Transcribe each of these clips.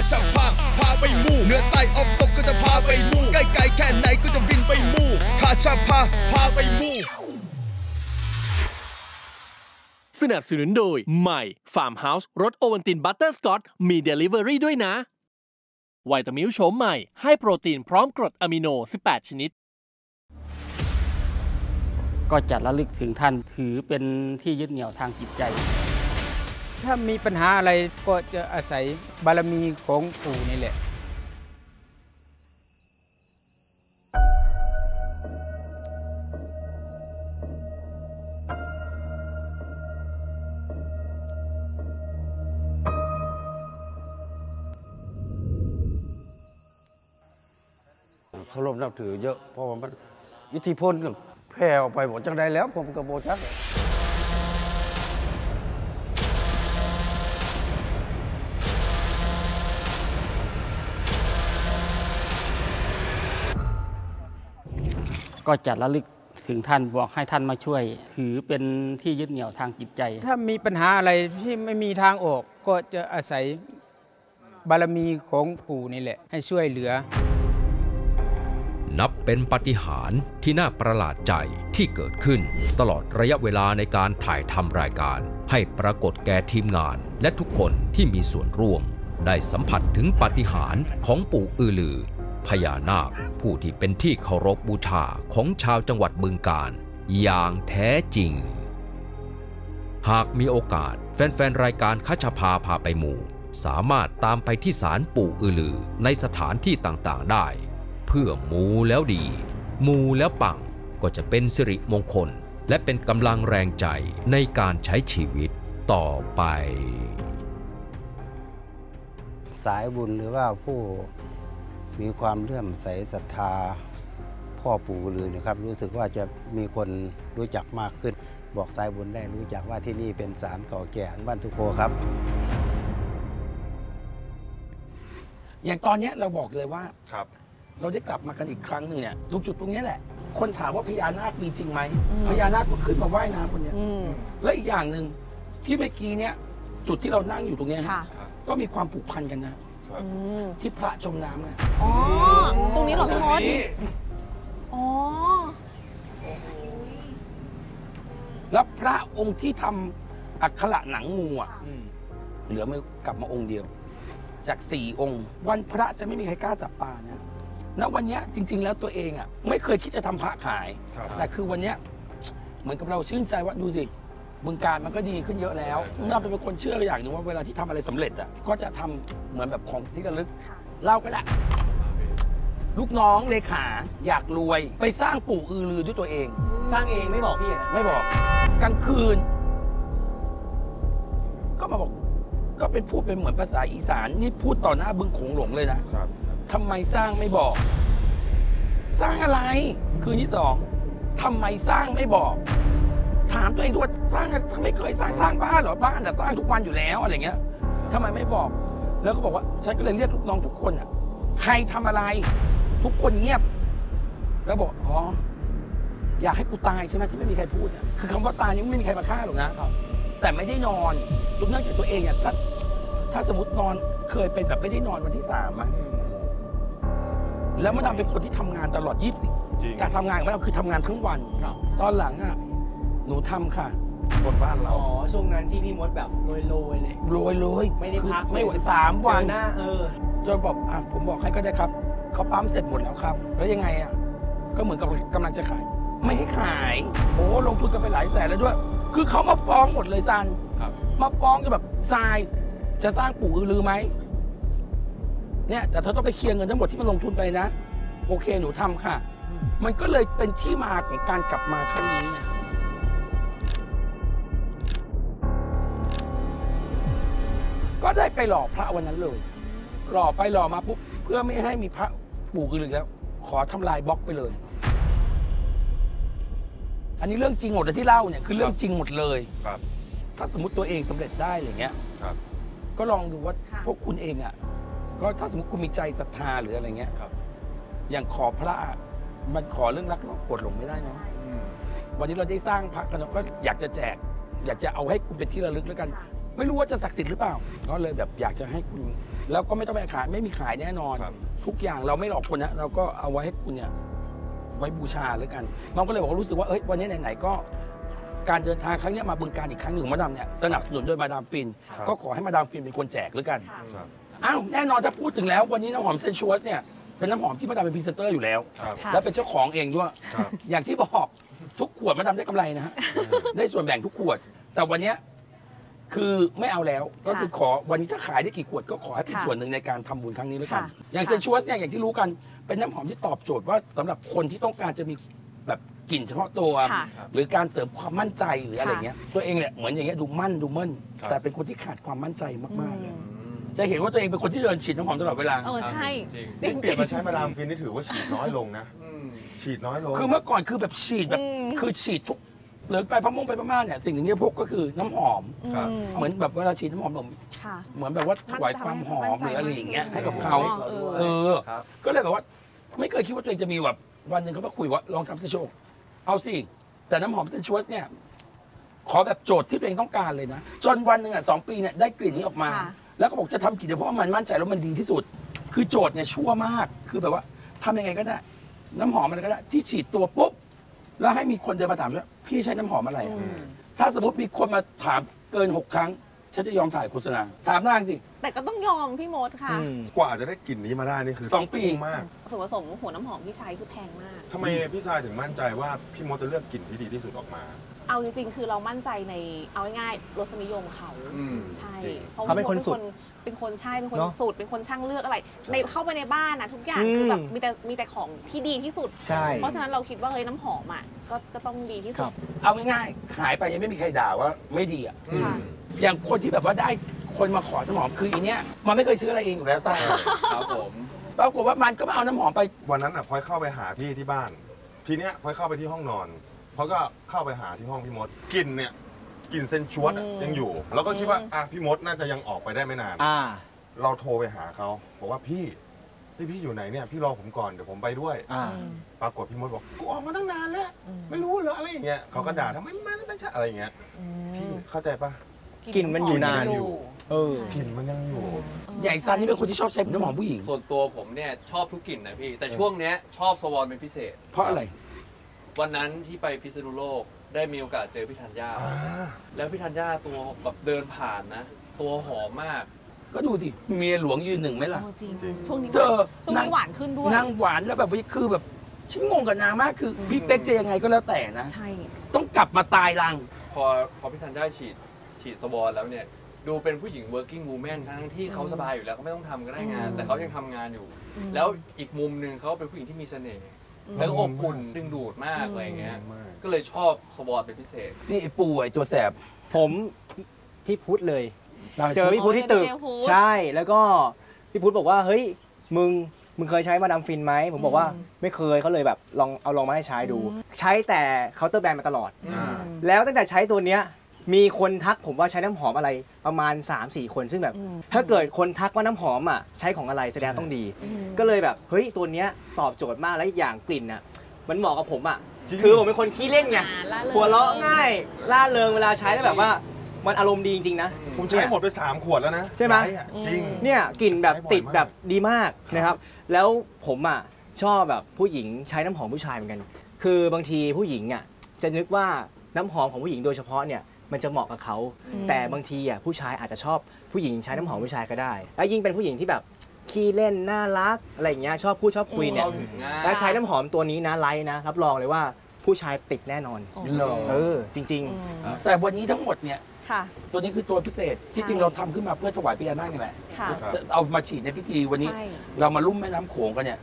ว่าจะพาไปมู่เหนือใต้ออกตกก็จะพาไปมู่ใกล้ๆแค่ไหนก็จะบินไปมู่ข้าจะพาไปมู่สนับสนุนโดยใหม่ฟาร์มเฮาส์รสโอวัลตินบัตเตอร์สกอตมีเดลิเวอรี่ด้วยนะไวตามิลโฉมใหม่ให้โปรตีนพร้อมกรดอะมิโน18ชนิดก็จะระลึกถึงท่านถือเป็นที่ยึดเหนี่ยวทางจิตใจถ้ามีปัญหาอะไรก็จะอาศัยบารมีของปู่นี่แหละเคารพนับถือเยอะเพราะว่ามันอิทธิพลกันแพร่ออกไปหมดจังได้แล้วผมกับโบชักก็จะระลึกถึงท่านบอกให้ท่านมาช่วยถือเป็นที่ยึดเหนี่ยวทางจิตใจถ้ามีปัญหาอะไรที่ไม่มีทางออกก็จะอาศัยบารมีของปู่นี่แหละให้ช่วยเหลือนับเป็นปาฏิหาริย์ที่น่าประหลาดใจที่เกิดขึ้นตลอดระยะเวลาในการถ่ายทำรายการให้ปรากฏแก่ทีมงานและทุกคนที่มีส่วนร่วมได้สัมผัสถึงปาฏิหาริย์ของปู่อือลือพญานาคผู้ที่เป็นที่เคารพบูชาของชาวจังหวัดบึงกาฬอย่างแท้จริงหากมีโอกาสแฟนๆรายการคัชภาพาไปมู่สามารถตามไปที่ศาลปู่อือลือในสถานที่ต่างๆได้เพื่อมูแล้วดีมูแล้วปังก็จะเป็นสิริมงคลและเป็นกำลังแรงใจในการใช้ชีวิตต่อไปสายบุญหรือว่าผู้มีความเลื่อมใสศรัทธาพ่อปู่อือลือนะครับรู้สึกว่าจะมีคนรู้จักมากขึ้นบอกสายบุญได้รู้จักว่าที่นี่เป็นศาลเก่าแก่บ้านทุโคครับอย่างตอนนี้เราบอกเลยว่าครับเราได้กลับมากันอีกครั้งหนึ่งเนี่ยตรงจุดตรงนี้แหละคนถามว่าพญานาคมีจริงไหมพญานาคก็ขึ้นมาว่ายน้ำคนนี้และอีกอย่างหนึ่งที่เมื่อกี้เนี่ยจุดที่เรานั่งอยู่ตรงนี้ก็มีความผูกพันกันนะที่พระจมน้ำไงอ๋อตรงนี้เหรอพี่มดอ๋อแล้วพระองค์ที่ทำอักขระหนังงูอ่ะเหลือไม่กลับมาองค์เดียวจาก4 องค์วันพระจะไม่มีใครกล้าจับปลานะณวันนี้จริงๆแล้วตัวเองอ่ะไม่เคยคิดจะทำพระขายแต่คือวันนี้เหมือนกับเราชื่นใจว่าดูสิบึงกาฬมันก็ดีขึ้นเยอะแล้วเราเป็นคนเชื่ออย่างหนึ่งว่าเวลาที่ทำอะไรสำเร็จอ่ะก็จะทำเหมือนแบบของที่ระลึกเล่าก็ได้ลูกน้องเลขาอยากรวยไปสร้างปู่อือลือด้วยตัวเองสร้างเองไม่บอกพี่นะไม่บอกกลางคืนก็มาบอกก็เป็นพูดเป็นเหมือนภาษาอีสานนี่พูดต่อหน้าบึงโขงหลงเลยนะทำไมสร้างไม่บอกสร้างอะไรคืนที่2ทำไมสร้างไม่บอกถามตัวเองด้วยสร้างไม่เคยสร้างบ้านหรอบ้านแต่สร้างทุกวันอยู่แล้วอะไรเงี้ยทำไมไม่บอกแล้วก็บอกว่าฉันก็เลยเรียกลูกน้องทุกคนอ่ะใครทำอะไรทุกคนเงียบแล้วบอกอ๋ออยากให้กูตายใช่ไหมที่ไม่มีใครพูดอ่ะคือคำว่าตายยังไม่มีใครมาฆ่าหรอกนะแต่ไม่ได้นอนยกเลิกจากตัวเองอ่ะถ้าสมมตินอนเคยเป็นแบบไม่ได้นอนวันที่3อ่ะแล้วมันเป็นคนที่ทำงานตลอด24การทำงานของเราคือทำงานทั้งวันตอนหลังอ่ะหนูทำค่ะบนบ้านเราอ๋อช่วงนั้นที่พี่มดแบบโรยเลยไม่ได้พักไม่ไหว3 วันหน้าจนบอกอ่ะผมบอกให้ก็ได้ครับเขาปั๊มเสร็จหมดแล้วครับแล้วยังไงอ่ะก็เหมือนกับกำลังจะขายไม่ให้ขายโอ้ลงทุนกันไปหลายแสนแล้วด้วยคือเขามาฟ้องหมดเลยซันมาฟ้องกันแบบทรายจะสร้างปู่อือลือไหมเนี่ยแต่เธอต้องไปเคลียร์เงินทั้งหมดที่มันลงทุนไปนะโอเคหนูทำค่ะมันก็เลยเป็นที่มาของการกลับมาครั้งนี้ก็ได้ไปหล่อพระวันนั้นเลยหล่อไปหล่อมาปุ๊บเพื่อไม่ให้มีพระปู่อือลือแล้วขอทำลายบล็อกไปเลยอันนี้เรื่องจริงหมดเลยที่เล่าเนี่ยคือเรื่องจริงหมดเลยครับถ้าสมมติตัวเองสำเร็จได้อย่างเงี้ยครับก็ลองดูว่าพวกคุณเองอ่ะก็ถ้าสมมติคุณมีใจศรัทธาหรืออะไรเงี้ยครับอย่างขอพระมันขอเรื่องรักโลภโกรธหลงไม่ได้นะวันนี้เราได้สร้างพระกันก็อยากจะแจกอยากจะเอาให้คุณเป็นที่ระลึกแล้วกัน ไม่รู้ว่าจะศักดิ์สิทธิ์หรือเปล่าก็เลยแบบอยากจะให้คุณแล้วก็ไม่ต้องไปขายไม่มีขายแน่นอนทุกอย่างเราไม่หลอกคนนะเราก็เอาไว้ให้คุณเนี่ยไว้บูชาแล้วกันน้องก็เลยบอกว่ารู้สึกว่าเอ้ยวันนี้ไหนๆก็การเดินทางครั้งนี้มาบึงการอีกครั้งหนึ่งมาดามเนี่ยสนับสนุนโดยมาดามฟินก็ขอให้มาดามฟินเป็นคนแจกแล้วกันอ้าวแน่นอนถ้าพูดถึงแล้ววันนี้น้ำหอมเซนชัวสเนี่ยเป็นน้ำหอมที่มาดามเป็นพรีเซนเตอร์อยู่แล้วและเป็นเจ้าของเองด้วยอย่างที่บอกทุกขวดมาดามได้กำไรนะฮะได้ส่วนแบ่งทุกขวดแต่วันนี้คือไม่เอาแล้วก็คือขอวันนี้ถ้าขายได้กี่ขวดก็ขอให้เป็นส่วนหนึ่งในการทำบุญครั้งนี้แล้วกันอย่างเซนชัวสเนี่ยอย่างที่รู้กันเป็นน้ำหอมที่ตอบโจทย์ว่าสำหรับคนที่ต้องการจะมีแบบกลิ่นเฉพาะตัวหรือการเสริมความมั่นใจหรืออะไรเงี้ยตัวเองเนี่ยเหมือนอย่างเงี้ยดูมั่นดูเมินแต่เป็นคนที่ขาดความมั่นใจมากๆเลยจะเห็นว่าตัวเองเป็นคนที่เดินฉีดน้ำหอมตลอดเวลาใช่จริงเปลี่ยนมาใช้มาดามฟินนี่ถือว่าฉีดน้อยลงนะฉีดน้อยลงคือเมื่อก่อนคือแบบฉีดแบบคือฉีดทุกหรือไปพม่งไปพม่าเนี่ยสิ่งหนึ่งที่พกก็คือน้ำหอมเหมือนแบบเวลาฉีดน้ำหอมเหมือนแบบว่าถวายความหอมหรืออะไรอย่างเงี้ยให้กับเขาก็เลยแบบว่าไม่เคยคิดว่าตัวเองจะมีแบบวันหนึ่งเขามาคุยว่าลองทำเซนชัวสเอาสิแต่น้ำหอมเซนชัวสเนี่ยขอแบบโจทย์ที่ตัวเองต้องการเลยนะจนวันหนึ่งอ่ะ2 ปีเนี่ยได้กลิ่นนี้ออกมาแล้วก็บอกจะทำกลิ่นเพราะมันมั่นใจแล้วมันดีที่สุดคือโจทย์เนี่ยชั่วมากคือแบบว่าทำยังไงก็ได้น้ำหอมอะไรก็ได้ที่ฉีดตัวปุ๊บแล้วให้มีคนเดินมาถามว่าพี่ใช้น้ำหอมอะไรถ้าสมมติมีคนมาถามเกิน6 ครั้งฉันจะยอมถ่ายโฆษณาถามนางสิแต่ก็ต้องยอมพี่มดค่ะกว่าจะได้กลิ่นนี้มาได้นี่คือ2 ปีมากส่วนผสมหัวน้ำหอมพี่ชายคือแพงมากทำไมพี่ชายถึงมั่นใจว่าพี่มดจะเลือกกลิ่นที่ดีที่สุดออกมาเอาจริงๆคือเรามั่นใจในเอาง่ายๆรสนิยมเขาใช่เขาเป็นคนสุดเป็นคนใช่เป็นคนสุดเป็นคนช่างเลือกอะไรในเข้าไปในบ้านนะทุกอย่างคือแบบมีแต่ของที่ดีที่สุดเพราะฉะนั้นเราคิดว่าเฮ้ยน้ำหอมอ่ะก็ต้องดีที่สุดเอาง่ายๆขายไปยังไม่มีใครด่าว่าไม่ดีอ่ะอย่างคนที่แบบว่าได้คนมาขอน้ำหอมคืออีเนี้ยมันไม่เคยซื้ออะไรเองอยู่แล้วใช่ครับผมปรากฏว่ามันก็มาเอาน้ำหอมไปวันนั้นอ่ะพลอยเข้าไปหาพี่ที่บ้านทีเนี้ยพลอยเข้าไปที่ห้องนอนพลอยก็เข้าไปหาที่ห้องพี่มดกลิ่นเนี่ยกลิ่นเซนชัวสยังอยู่แล้วก็คิดว่าอ่ะพี่มดน่าจะยังออกไปได้ไม่นานเราโทรไปหาเขาบอกว่าพี่อยู่ไหนเนี่ยพี่รอผมก่อนเดี๋ยวผมไปด้วยปรากฏพี่มดบอกกูออกมาตั้งนานแล้วไม่รู้เหรออะไรอย่างเงี้ยเขาก็ด่าทำไมมาตั้งแต่อะไรอย่างเงี้ยพี่เข้าใจปะกลิ่นมันอยู่นานอยู่กลิ่นมันยังอยู่ใหญ่ซันนี่เป็นคนที่ชอบใช้น้ำหอมผู้หญิงส่วนตัวผมเนี่ยชอบทุกกลิ่นนะพี่แต่ช่วงเนี้ยชอบสวอนเป็นพิเศษเพราะอะไรวันนั้นที่ไปพิษณุโลกได้มีโอกาสเจอพี่ธัญญาแล้วพี่ธัญญาตัวแบบเดินผ่านนะตัวหอมมากก็ดูสิเมียหลวงยืนหนึ่งไหมล่ะช่วงนี้เธอช่วงนี้หวานขึ้นด้วยนางหวานแล้วแบบคือแบบฉันงงกับนางมากคือพี่เป๊กจะยังไงก็แล้วแต่นะใช่ต้องกลับมาตายรังพอพี่ธัญญาฉีดสวอนแล้วเนี่ยดูเป็นผู้หญิง working woman ทั้งที่เขาสบายอยู่แล้วเขาไม่ต้องทำก็ได้งานแต่เขายังทำงานอยู่แล้วอีกมุมหนึ่งเขาเป็นผู้หญิงที่มีเสน่ห์แล้วอบอุ่นดึงดูดมากอะไรเงี้ยก็เลยชอบสวอตเป็นพิเศษนี่ป่วยตัวแสบผมพี่พุทธเลยเจอพี่พุทธที่ตึกใช่แล้วก็พี่พุทธบอกว่าเฮ้ยมึงเคยใช้มาดามฟินไหมผมบอกว่าไม่เคยเขาเลยแบบลองมาให้ใช้ดูใช้แต่เคาน์เตอร์แบรนด์มาตลอดแล้วตั้งแต่ใช้ตัวเนี้ยมีคนทักผมว่าใช้น้ำหอมอะไรประมาณ 3-4 คนซึ่งแบบถ้าเกิดคนทักว่าน้ำหอมอ่ะใช้ของอะไรแสดงต้องดีก็เลยแบบเฮ้ยตัวเนี้ยตอบโจทย์มากและอีกอย่างกลิ่นอ่ะมันเหมาะกับผมอ่ะคือผมเป็นคนขี้เล่นไงหัวเราะง่ายล่าเริงเวลาใช้แล้วแบบว่ามันอารมณ์ดีจริงๆนะผมใช้หมดไป3 ขวดแล้วนะใช่ไหมจริงเนี่ยกลิ่นแบบติดแบบดีมากนะครับแล้วผมอ่ะชอบแบบผู้หญิงใช้น้ำหอมผู้ชายเหมือนกันคือบางทีผู้หญิงอ่ะจะนึกว่าน้ำหอมของผู้หญิงโดยเฉพาะเนี่ยมันจะเหมาะกับเขาแต่บางทีอ่ะผู้ชายอาจจะชอบผู้หญิงใช้น้ำหอมผู้ชายก็ได้และยิ่งเป็นผู้หญิงที่แบบขี้เล่นน่ารักอะไรอย่างเงี้ยชอบพูดชอบคุยเนี่ยถ้าใช้น้ำหอมตัวนี้นะไลท์นะรับรองเลยว่าผู้ชายติดแน่นอนจริงๆแต่วันนี้ทั้งหมดเนี่ยตัวนี้คือตัวพิเศษที่จริงเราทำขึ้นมาเพื่อถวายพญานาคนี่แหละจะเอามาฉีดในพิธีวันนี้เรามาลุ่มแม่น้ำโขงกันเนี่ย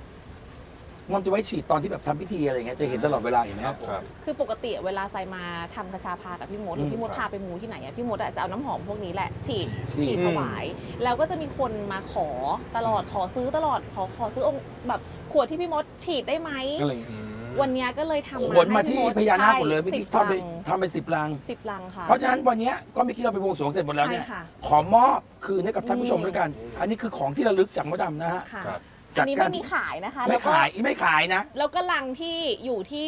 มันจะไว้ฉีดตอนที่แบบทำพิธีอะไรเงี้ยจะเห็นตลอดเวลาอย่างนี้ครับคือปกติเวลาใส่มาทำกระชาพากับพี่มดพี่มดพาไปมูที่ไหนอะพี่มดจะเอาน้ำหอมพวกนี้แหละฉีดถวายแล้วก็จะมีคนมาขอตลอดขอซื้อตลอดขอซื้อองค์แบบขวดที่พี่มดฉีดได้ไหมวันนี้ก็เลยทำขนมาที่พญานาคหมดเลยพี่ทำไป10 ลังค่ะเพราะฉะนั้นวันนี้ก็ไม่คิดเราไปวงสวงเสร็จหมดแล้วเนี่ยขอมอบคืนให้กับท่านผู้ชมด้วยกันอันนี้คือของที่ระลึกจากมดดำนะฮะ อันนี้ไม่มีขายนะคะไม่ขายนะแล้วก็ลังที่อยู่ที่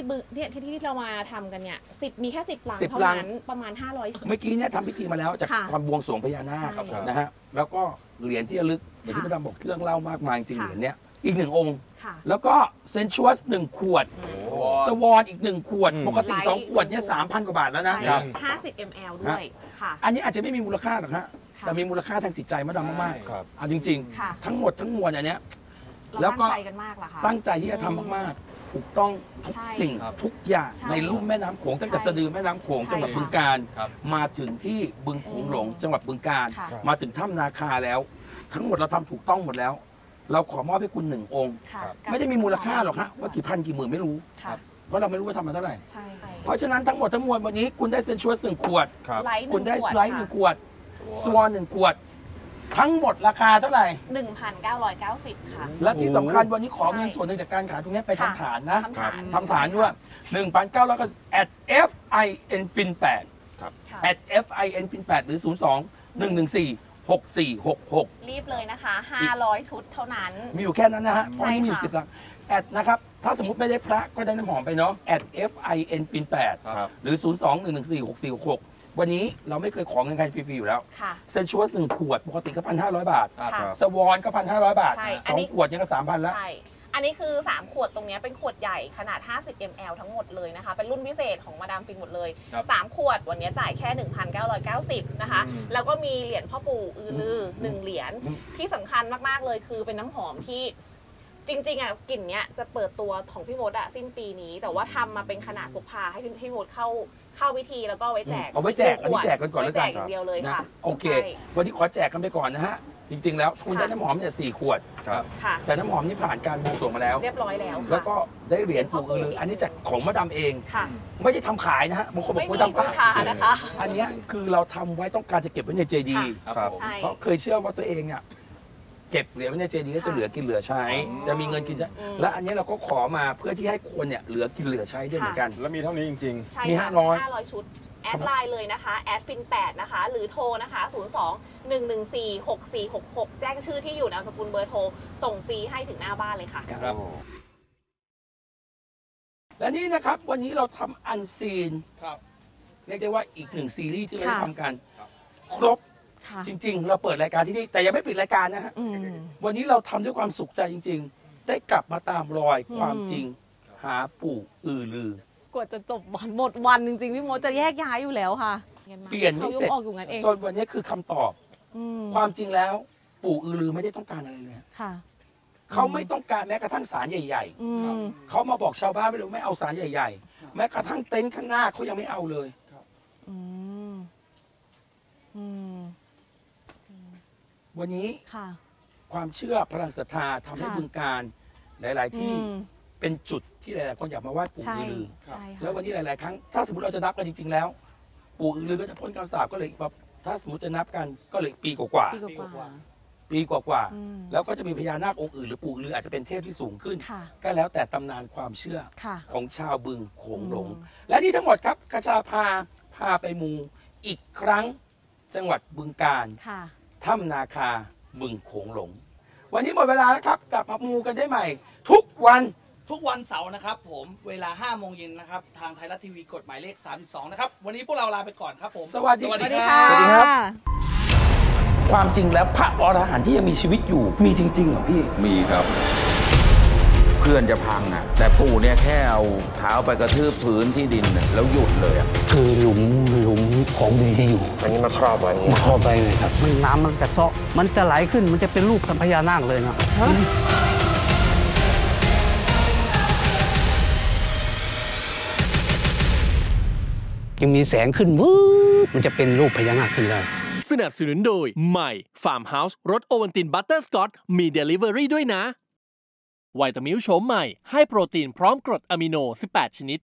ที่เรามาทำกันเนี่ยมีแค่10ลังเท่านั้นประมาณ500เมื่อกี้เนี่ยทำพิธีมาแล้วจากความบวงสรวงพญานาคนะฮะแล้วก็เหรียญที่ระลึกอย่างที่พี่ดำบอกเครื่องเล่ามากมายจริงเหรียญเนี้ยอีก1 องค์แล้วก็เซนชัวส1 ขวดสวอนอีก1 ขวดปกติ2 ขวดเนี่ย 3,000 กว่าบาทแล้วนะ50 ml ด้วยค่ะอันนี้อาจจะไม่มีมูลค่าหรอกฮะแต่มีมูลค่าทางจิตใจมากมากๆเอาจริงๆทั้งหมดทั้งมวลอันเนี้ยแล้วก็ตั้งใจที่จะทำมากๆถูกต้องทุกสิ่งทุกอย่างในลุ่มแม่น้ำโขงตั้งแต่สะดือแม่น้ำโขงจังหวัดบึงกาฬมาถึงที่บึงโขงหลงจังหวัดบึงกาฬมาถึงถ้ำนาคาแล้วทั้งหมดเราทำถูกต้องหมดแล้วเราขอมอบให้คุณ1 องค์ไม่ได้มีมูลค่าหรอกฮะว่ากี่พันกี่หมื่นไม่รู้เพราะเราไม่รู้ว่าทำมาเท่าไหร่เพราะฉะนั้นทั้งหมดทั้งมวลวันนี้คุณได้เซนชัวส1 ขวดคุณได้ไลท์1 ขวดสวอน1 ขวดทั้งหมดราคาเท่าไหร่ 1,990 ค่ะและที่สำคัญวันนี้ขอเงินส่วนหนึ่งจากการขายตรงนี้ไปทำฐานนะทำฐานด้วย 1,900 @FINFIN8 ครับ @FINFIN8 หรือ 02-114-6466 รีบเลยนะคะ500 ชุดเท่านั้นมีอยู่แค่นั้นนะฮะเพราะมี10ลังแอดนะครับถ้าสมมติไม่ได้พระก็ได้น้ำหอมไปเนาะ @FINFIN8 หรือ 02-114-6466วันนี้เราไม่เคยขอเงินใครฟรีๆอยู่แล้วเซนชัวส1 ขวดปกติก็1,500 บาทสวอนก็1,500 บาท2 ขวดยังก็3,000แล้วอันนี้คือ3 ขวดตรงนี้เป็นขวดใหญ่ขนาด50 ml ทั้งหมดเลยนะคะเป็นรุ่นพิเศษของมาดามฟินหมดเลย3 ขวดวันนี้จ่ายแค่ 1,990 นะคะแล้วก็มีเหรียญพ่อปู่อือลือ1 เหรียญที่สำคัญมากๆเลยคือเป็นน้ำหอมที่จริงๆอ่ะกลิ่นเนี้ยจะเปิดตัวของพี่โมดอะสิ้นปีนี้แต่ว่าทำมาเป็นขนาดพกพาให้พี่โมดเข้าวิธีแล้วก็ไว้แจกเอาไว้แจกอันนี้แจกกันก่อนแล้วกันอย่างเดียวเลยค่ะโอเควันนี้ขอแจกกันไปก่อนนะฮะจริงๆแล้วคุณได้น้ำหอมเนี่ย4 ขวดครับแต่น้ำหอมนี่ผ่านการบวงสรวงมาแล้วเรียบร้อยแล้วแล้วก็ได้เหรียญปู่อือลืออันนี้จากของมาดามเองไม่ได้ทำขายนะฮะบางคนบอกว่าทำขายนะคะอันนี้คือเราทำไว้ต้องการจะเก็บไว้ในเจดีย์เพราะเคยเชื่อว่าตัวเองเนี่ยเก็บเหรียญไว้ในเจดีย์ก็จะเหลือกินเหลือใช้จะมีเงินกินใช้และอันนี้เราก็ขอมาเพื่อที่ให้คนเนี่ยเหลือกินเหลือใช้ด้วยเหมือนกันแล้วมีเท่านี้จริงๆมี500 ชุดแอดไลน์เลยนะคะ@fin8นะคะหรือโทรนะคะ02-114-6466แจ้งชื่อที่อยู่นามสกุลเบอร์โทรส่งฟรีให้ถึงหน้าบ้านเลยค่ะครับและนี่นะครับวันนี้เราทำอันซีนเรียกได้ว่าอีก1 ซีรีส์ที่เราทำกันครบจริงๆเราเปิดรายการที่นี่แต่ยังไม่ปิดรายการนะฮะวันนี้เราทำด้วยความสุขใจจริงๆได้กลับมาตามรอยความจริงหาปู่อือลือกว่าจะจบวันหมดวันจริงๆพี่โมจะแยกย้ายอยู่แล้วค่ะเปลี่ยนไม่เสร็จจนวันนี้คือคำตอบความจริงแล้วปู่อือลือไม่ได้ต้องการอะไรเลยค่ะเขาไม่ต้องการแม้กระทั่งศาลใหญ่ๆเขามาบอกชาวบ้านไม่รู้ไม่เอาศาลใหญ่ๆแม้กระทั่งเต็นท์ข้างหน้าเขายังไม่เอาเลยวันนี้ความเชื่อพลังศรัทธาทำให้บึงกาฬหลายๆที่เป็นจุดที่หลายๆคนอยากมาไหว้ปู่อือลือแล้ววันนี้หลายๆครั้งถ้าสมมติเราจะนับกันจริงๆแล้วปู่อือลือก็จะพ้นคำสาปก็เลยถ้าสมมติจะนับกันก็เลยปีกว่าแล้วก็จะมีพญานาคองค์อื่นหรือปู่อือลืออาจจะเป็นเทพที่สูงขึ้นก็แล้วแต่ตำนานความเชื่อของชาวบึงโขงหลงและนี่ทั้งหมดครับคชาภาพาไปมูอีกครั้งจังหวัดบึงกาฬถ้ำนาคาบึงโขงหลงวันนี้หมดเวลาแล้วครับกลับมามูกันได้ใหม่ทุกวันเสาร์นะครับผมเวลา5 โมงเย็นนะครับทางไทยรัฐทีวีกฎหมายเลข32นะครับวันนี้พวกเราลาไปก่อนครับผมสวัสดีค่ะสวัสดีครับความจริงแล้วพระอรหันต์ที่ยังมีชีวิตอยู่มีจริงๆเหรอพี่มีครับเพื่อนจะพังอ่ะแต่ปู่เนี่ยแค่เอาเท้าไปกระทืบพื้นที่ดินแล้วหยุดเลยคือหลุมของดีที่อยู่อันนี้มาครอบไว้เลยครับมันน้ำมันกระเซาะมันจะไหลขึ้นมันจะเป็นรูปพญานาคเลยนะยังมีแสงขึ้นวูบมันจะเป็นรูปพญานาคขึ้นเลยสนับสนุนโดยใหม่ฟาร์มเฮาส์รสโอวัลตินบัตเตอร์สกอตมีเดลิเวอรี่ด้วยนะไวตามิลโฉมใหม่ให้โปรตีนพร้อมกรดอะมิโน 18 ชนิด